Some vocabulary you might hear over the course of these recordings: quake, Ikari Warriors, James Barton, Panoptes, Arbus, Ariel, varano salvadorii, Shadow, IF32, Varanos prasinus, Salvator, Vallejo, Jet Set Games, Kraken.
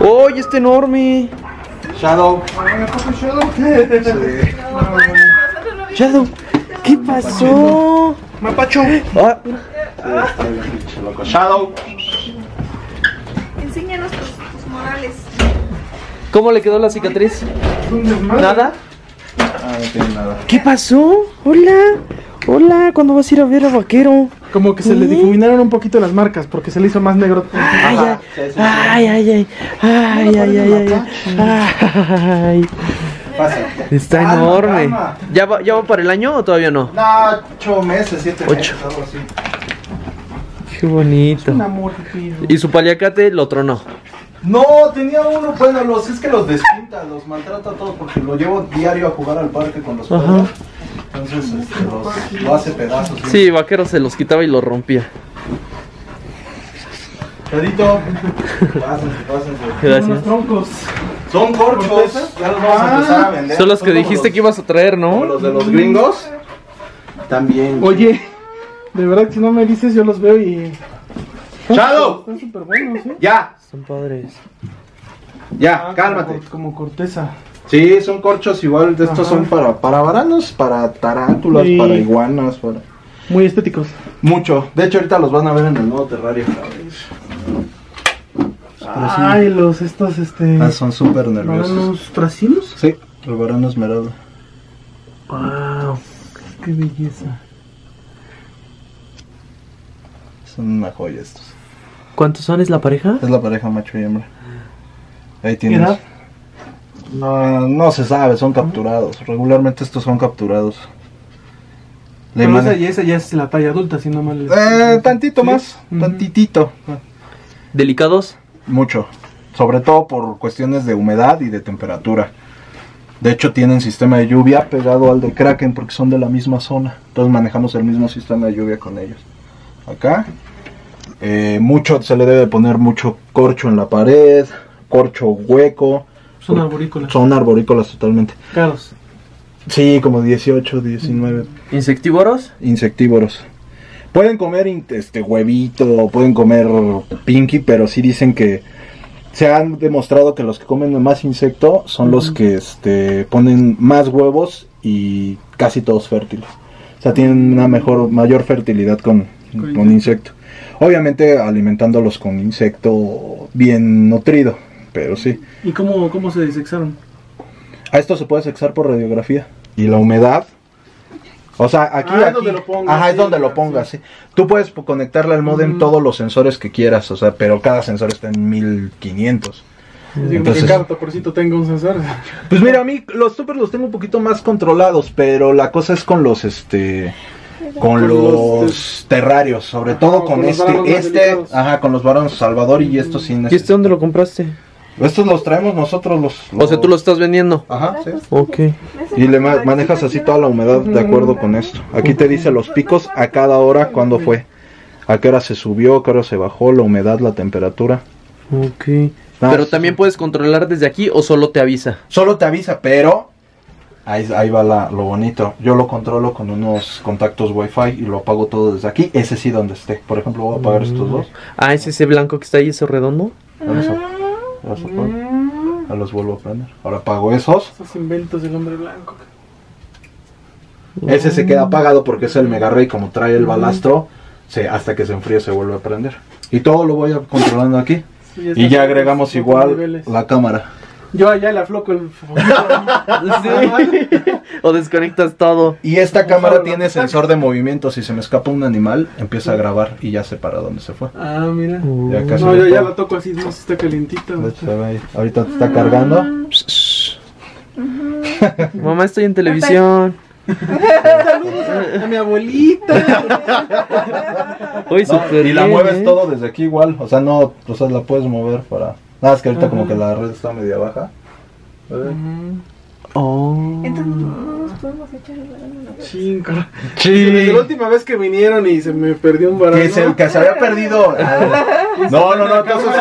¡Oh, este enorme! Shadow. Shadow, ¿qué pasó? Mapacho. Ah. Shadow. Enséñanos tus morales. ¿Cómo le quedó la cicatriz? ¿Nada? Ah, no tiene nada. ¿Qué pasó? Hola. Hola, ¿cuándo vas a ir a ver a Vaquero? Como que se le difuminaron un poquito las marcas porque se le hizo más negro. Ay, ay, ay, ay, ay, ay, ay. Está enorme. ¿Ya va para el año o todavía no? No, 8 meses, 7 meses, algo así. Qué bonito. Y su paliacate lo tronó. No, tenía uno, bueno, es que los despinta, los maltrata todo porque lo llevo diario a jugar al parque con los perros. Entonces lo hace pedazos. Sí, Vaquero se los quitaba y los rompía. Pedito, pásense, pásense. Gracias. Son corchos. Ya los vamos a empezar a vender. Son los que dijiste que ibas a traer, ¿no? Como los de los gringos. También. Oye, de verdad que si no me dices, yo los veo y... ¡Shadow! Están súper buenos, ¿eh? ¡Ya! Son padres. Ya, cálmate. Como corteza. Sí, son corchos igual. Estos son para varanos, para tarántulas, sí, para iguanas, para... Muy estéticos. Mucho. De hecho, ahorita los van a ver en el nuevo terrario. Ay, los estos, Ah, son súper nerviosos. ¿Varanos prasinus? Sí, el varano esmeralda. Wow, qué belleza. Son una joya estos. ¿Cuántos son? ¿Es la pareja? Es la pareja, macho y hembra. Ahí tienes. ¿Edad? No, no se sabe, son capturados. Regularmente estos son capturados. Pero esa ya es la talla adulta, si no mal. Tantito más, tantitito. ¿Delicados? Mucho. Sobre todo por cuestiones de humedad y de temperatura. De hecho tienen sistema de lluvia pegado al de Kraken porque son de la misma zona. Entonces manejamos el mismo sistema de lluvia con ellos. Acá mucho, se le debe poner mucho corcho en la pared, corcho hueco. Son arborícolas. Son arborícolas totalmente. Caros. Sí, como 18, 19. ¿Insectívoros? Insectívoros. Pueden comer huevito, pueden comer pinky, pero sí dicen que se han demostrado que los que comen más insecto son los que ponen más huevos y casi todos fértiles. O sea, tienen una mayor fertilidad con insecto. Obviamente alimentándolos con insecto bien nutrido, pero sí. ¿Y cómo se desexaron? A esto se puede sexar por radiografía. Y la humedad. O sea, aquí es donde lo pongas. Ajá, es donde lo pongas, sí. Tú puedes conectarle al módem todos los sensores que quieras, o sea, pero cada sensor está en 1500. Entonces, ¿qué tengo un sensor? Pues mira, a mí los super los tengo un poquito más controlados, pero la cosa es con los con los terrarios, sobre todo con con los varanos salvadorii y estos sin. ¿Y dónde lo compraste? Estos los traemos nosotros los... O sea, tú los estás vendiendo. Ajá, sí. Ok. Y le manejas así toda la humedad de acuerdo con esto. Aquí te dice los picos a cada hora, cuándo fue, a qué hora se subió, a qué hora se bajó, la humedad, la temperatura. Ok. Pero también puedes controlar desde aquí o solo te avisa. Solo te avisa, pero... Ahí va lo bonito. Yo lo controlo con unos contactos wifi y lo apago todo desde aquí. Ese sí donde esté. Por ejemplo, voy a apagar estos dos. Ah, ¿es ese blanco que está ahí, eso redondo? Ahora los vuelvo a prender. Ahora apago esos. Esos inventos del hombre blanco. Ese se queda apagado porque es el mega rey. Como trae el balastro, hasta que se enfríe se vuelve a prender. Y todo lo voy controlando aquí. Sí, y ya agregamos igual la cámara. Yo allá le afloco el o desconectas todo. Y esta cámara tiene sensor de movimiento. Si se me escapa un animal, empieza a grabar y ya sé para dónde se fue. Ah, mira. No, yo ya la toco así, no, está calientita. Ahorita te está cargando. Mamá, estoy en televisión. Saludos a mi abuelita. Y la mueves todo desde aquí igual. O sea, no, la puedes mover para... Nada, es que ahorita como que la red está media baja. Entonces no nos podemos echar el varano a la vez. La última vez que vinieron y se me perdió un varano. Que es el que se había perdido. No, entonces,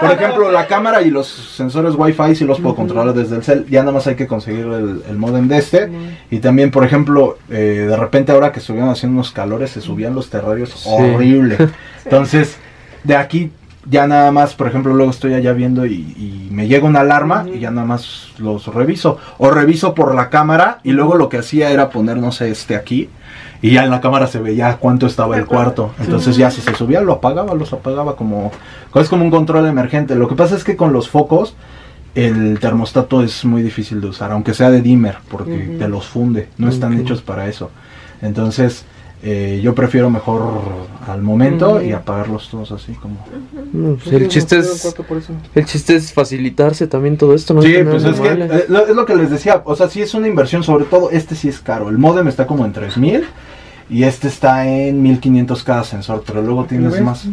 por ejemplo, la cámara y los sensores wifi sí los puedo controlar desde el cel. Ya nada más hay que conseguir el módem de y también, por ejemplo, de repente ahora que estuvieron haciendo unos calores se subían los terrarios horrible. Entonces, de aquí ya nada más, por ejemplo, luego estoy allá viendo y me llega una alarma y ya nada más los reviso. O reviso por la cámara y luego lo que hacía era poner, no sé, aquí. Y ya en la cámara se veía cuánto estaba el cuarto. Entonces ya si se subía lo apagaba, los apagaba como... Es como un control emergente. Lo que pasa es que con los focos el termostato es muy difícil de usar, aunque sea de dimmer, porque te los funde. No están hechos para eso. Entonces... yo prefiero mejor al momento y apagarlos todos así como... Pues el chiste es facilitarse también todo esto, ¿no? Sí, pues es que es lo que les decía, o sea, sí es una inversión, sobre todo este sí es caro. El módem está como en 3000 y este está en 1500 cada sensor, pero luego tienes más...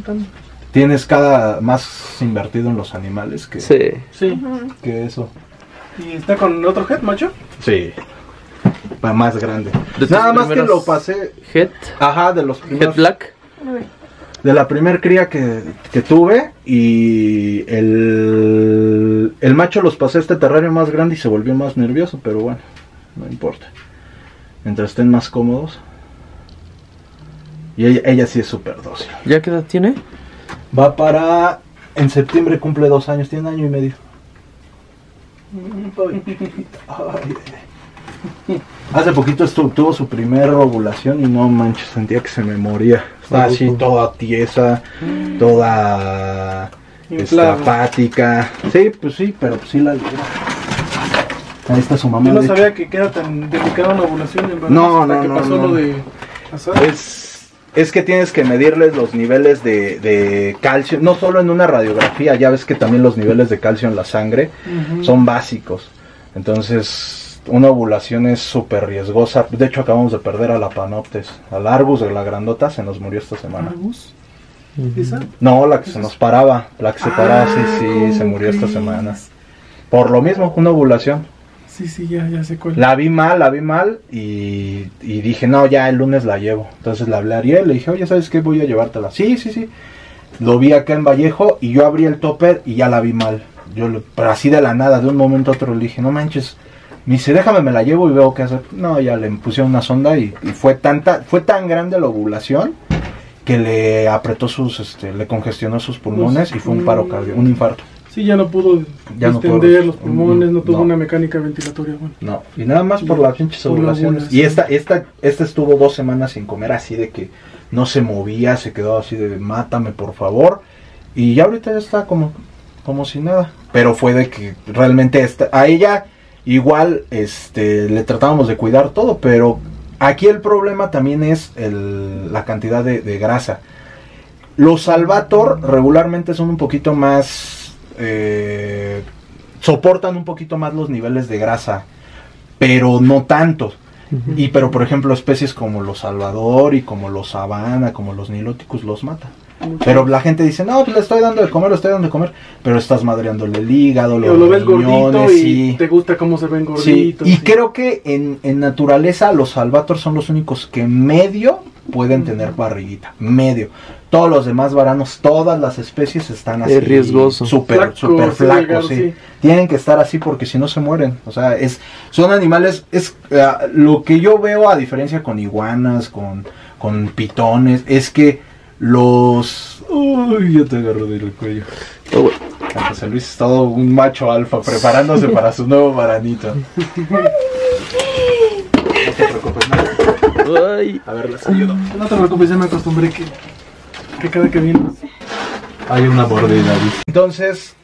Tienes cada más invertido en los animales que... Sí. Que eso. ¿Y está con otro head, macho? Sí. Más grande. Nada más que lo pasé. Head. Ajá, de los primeros. Head Black. De la primer cría que tuve. Y el macho los pasé a este terrario más grande y se volvió más nervioso. Pero bueno, no importa. Mientras estén más cómodos. Y ella sí es súper dócil. ¿Ya qué edad tiene? Va para... En septiembre cumple 2 años. Tiene 1 año y medio. Ay. Hace poquito tuvo su primera ovulación y no manches, sentía que se me moría. Estaba así toda tiesa, toda apática. Sí, pues sí, pero pues sí la lleva. Ahí está su mamá. Yo no sabía que era tan delicada una ovulación. No, no, no. Es que tienes que medirles los niveles de calcio, no solo en una radiografía. Ya ves que también los niveles de calcio en la sangre son básicos. Entonces... Una ovulación es súper riesgosa. De hecho acabamos de perder a la Panoptes. Al Arbus de la grandota se nos murió esta semana. ¿Arbus? ¿Esa? No, la que se nos paraba. La que se paraba, sí, se murió esta semana. Por lo mismo, una ovulación. Sí, ya sé cuál. La vi mal y dije, no, ya el lunes la llevo. Entonces la hablé a Ariel, le dije, oye, ¿sabes qué? Voy a llevártela. Sí. Lo vi acá en Vallejo y yo abrí el topper y ya la vi mal. Pero así de la nada, de un momento a otro le dije, no manches. Me dice, déjame, me la llevo y veo qué hacer. No, ya le pusieron una sonda y fue tan grande la ovulación que le apretó le congestionó sus pulmones y fue un paro cardíaco, un infarto. Sí, ya no pudo extender los pulmones, no tuvo una mecánica ventilatoria. Bueno. No, y nada más por las pinches ovulaciones. Y esta estuvo 2 semanas sin comer, así de que no se movía, se quedó así de mátame por favor. Y ya ahorita ya está como si nada. Pero fue de que realmente a ella... Igual le tratábamos de cuidar todo, pero aquí el problema también es la cantidad de grasa. Los Salvator regularmente son un poquito más... soportan un poquito más los niveles de grasa, pero no tanto. Pero por ejemplo especies como los salvadorii, como los sabana, como los nilóticos los matan. Pero la gente dice, no, pues le estoy dando de comer, pero estás madreándole el hígado, lo ves gordito y te gusta cómo se ven gorditos. Sí. Y creo que en naturaleza los Salvator son los únicos que medio pueden tener barriguita, medio. Todos los demás varanos, todas las especies están así. Es riesgoso. Súper flacos, sí. Tienen que estar así porque si no se mueren. O sea, son animales, lo que yo veo a diferencia con iguanas, con pitones, es que los... Uy, yo te agarro del cuello. José Luis es todo un macho alfa preparándose para su nuevo varanito. No te preocupes, nada. Ay. A ver, les ayudo. No te preocupes, ya me acostumbré que cada que vienes hay una mordida. Entonces,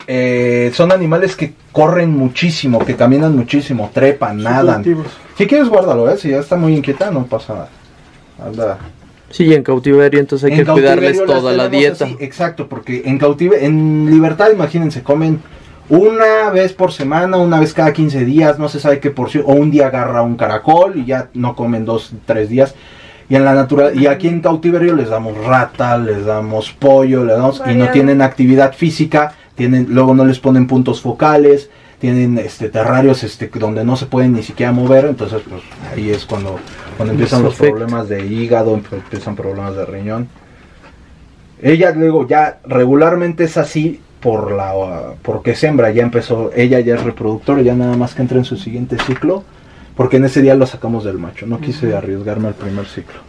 son animales que corren muchísimo, que caminan muchísimo, trepan, nadan. Si quieres guárdalo, si ya está muy inquieta, no pasa nada. Anda. Sí, en cautiverio entonces hay que cuidarles toda la dieta. Así, exacto, porque en libertad, imagínense, comen una vez por semana, una vez cada 15 días, no se sabe qué porción, o un día agarra un caracol y ya no comen 2, 3 días. Y en la naturaleza, y aquí en cautiverio les damos rata, les damos pollo, y no tienen actividad física, luego no les ponen puntos focales, tienen terrarios donde no se pueden ni siquiera mover, entonces pues ahí es cuando empiezan los problemas de hígado, empiezan problemas de riñón. Ella luego ya regularmente es así porque siembra, ya empezó, ella ya es reproductora, ya nada más que entra en su siguiente ciclo, porque en ese día lo sacamos del macho, no quise arriesgarme al primer ciclo.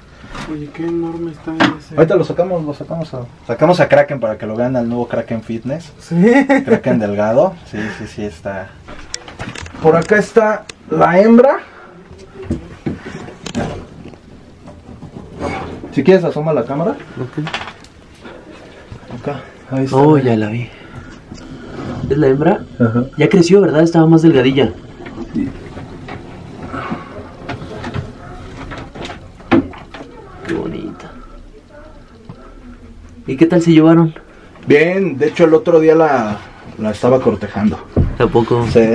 Oye, qué enorme está ese. Ahorita sacamos a Kraken para que lo vean al nuevo Kraken Fitness. Sí. Kraken delgado. Sí, sí, sí está. Por acá está la hembra. Si quieres asoma la cámara. Ok. Acá, ahí está. Oh, ya la vi. ¿Es la hembra? Ajá. Ya creció, ¿verdad? Estaba más delgadilla. Sí. Qué bonita. ¿Y qué tal se llevaron? Bien, de hecho el otro día la estaba cortejando. ¿Tampoco? Sí.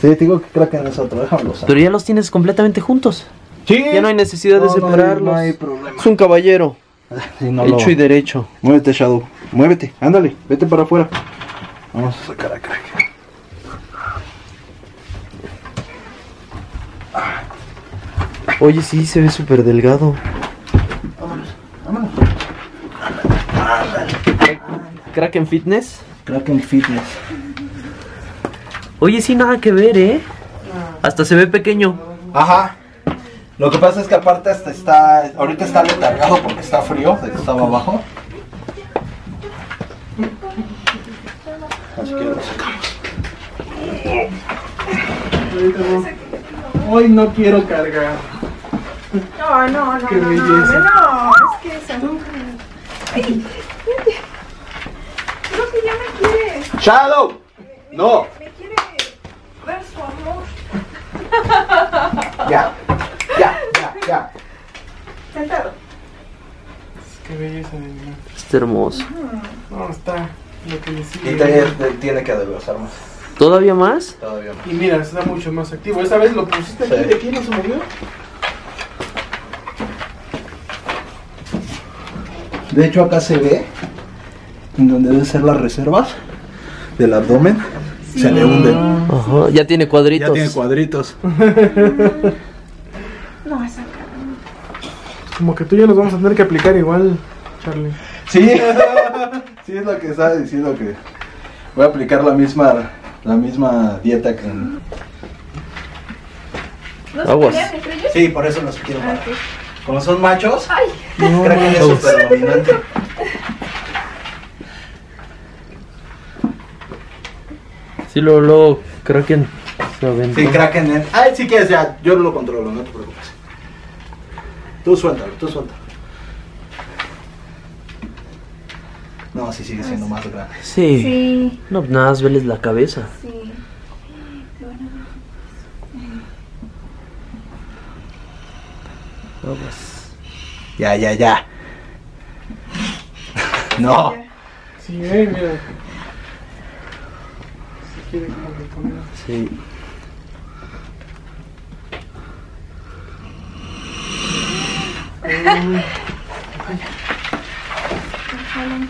Sí, te digo que Kraken es otro, déjalo. Pero ya los tienes completamente juntos. Sí. Ya no hay necesidad de separarlos. No hay problema. Es un caballero. Sí, no hecho y derecho. Muévete, Shadow. Muévete, ándale, vete para afuera. Vamos a sacar a Kraken. Oye, sí, se ve súper delgado. Vámonos, vámonos. Kraken Fitness. Kraken Fitness. Oye, sí, nada que ver, ¿eh? Hasta se ve pequeño. Ajá. Lo que pasa es que aparte hasta está... Ahorita está letargado porque está frío, de que estaba abajo. Así que lo sacamos. Hoy no quiero cargar. No, no, no. Qué belleza. No, es que esa nunca... Ay, creo que ya me quiere... ¡Shadow! ¡No! Me quiere ver su amor. Ya. Ya. Sentado. Qué belleza de mí. Está hermoso. No, está lo que le sigue. Y tiene que adelgazar más. ¿Todavía más? Todavía más. Y mira, está mucho más activo. Esta vez lo pusiste aquí, sí. De aquí no se movió. De hecho acá se ve en donde deben ser las reservas del abdomen. Sí. Se le hunden. Ajá, ya tiene cuadritos. Ya tiene cuadritos. No, esa cara. Como que tú ya los vamos a tener que aplicar igual, Charlie. Sí, sí es lo que está diciendo que voy a aplicar la misma dieta que. Aguas. Sí, por eso los quiero matar. Como son machos, no, creo que es súper dominante. Sí, lo creo que. Sí, Kraken es. Ay, si quieres ya, yo lo controlo, no te preocupes. Tú suéltalo. No, sí sigue siendo más grande. Sí. No, nada más veles la cabeza. Sí. Vamos. Ya. No. Sí, mira. Si quiere como que comer. Sí.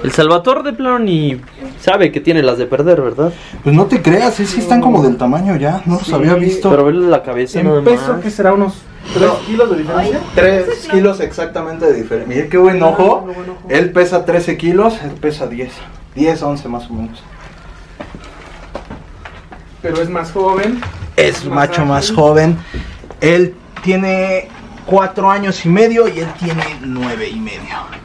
El Salvator de plano ni sabe que tiene las de perder, ¿verdad? Pues no te creas, es que están como del tamaño ya, no los había visto. Pero verle la cabeza. En peso que será unos 3 kilos de diferencia. 3 kilos exactamente de diferencia. Mira qué buen ojo. Él pesa 13 kilos, él pesa 10. 10, 11 más o menos. Pero es más joven. Es un macho más joven. Él tiene 4 años y medio y él tiene 9 y medio.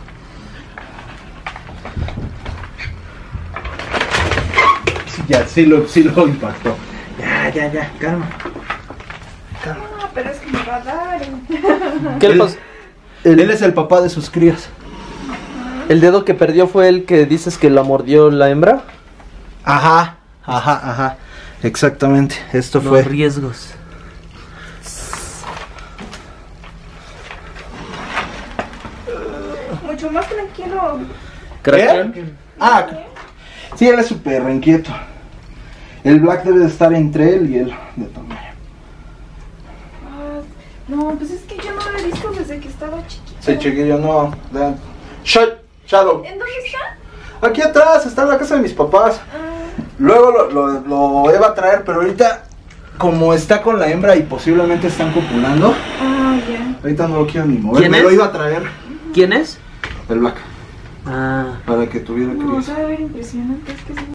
Ya, sí lo impactó. Ya, calma. No, pero es que me va a dar. ¿Qué le pasó? Él es el papá de sus crías. ¿El dedo que perdió fue el que dices que la mordió la hembra? Ajá. Exactamente, esto los fue. Los riesgos. Más tranquilo. ¿Kraken? Ah, sí, él es súper inquieto. El Black debe de estar entre él y él de tamaño. No, pues es que yo no lo he visto desde que estaba chiquito. Sí, chiquillo, no. Shadow. ¿En dónde está? Aquí atrás, está en la casa de mis papás. Luego lo iba a traer, pero ahorita, como está con la hembra y posiblemente están copulando, ahorita no lo quiero ni mover. Me lo iba a traer. ¿Quién es? El Black. Para que tuviera que. No, va a ver impresionante. Es que